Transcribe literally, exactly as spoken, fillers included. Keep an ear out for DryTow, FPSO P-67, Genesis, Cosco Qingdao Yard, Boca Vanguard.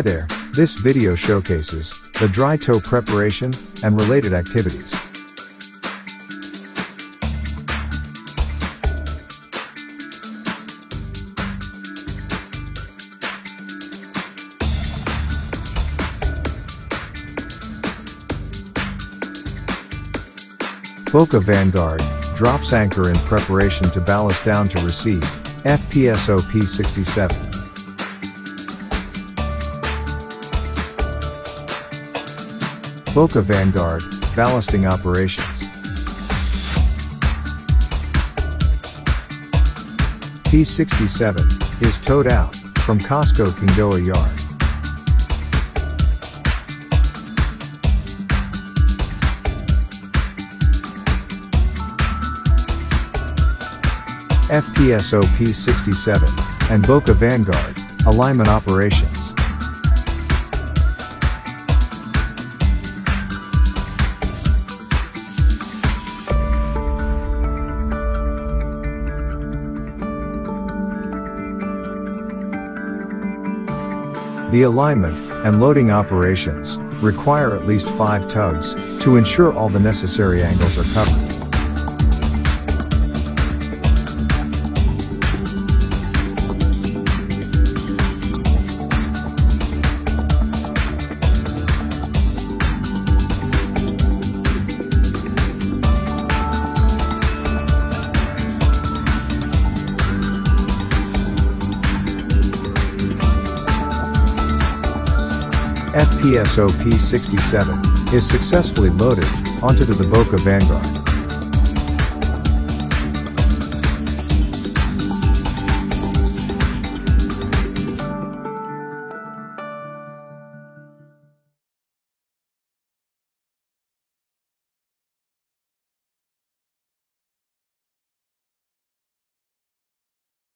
Hi there, this video showcases the dry tow preparation and related activities. Boca Vanguard drops anchor in preparation to ballast down to receive F P S O P sixty-seven. Boca Vanguard ballasting operations. P sixty-seven is towed out from Cosco Qingdao Yard. F P S O P sixty-seven and Boca Vanguard alignment operations. The alignment and loading operations require at least five tugs to ensure all the necessary angles are covered. F P S O P sixty-seven is successfully loaded onto the Boca Vanguard.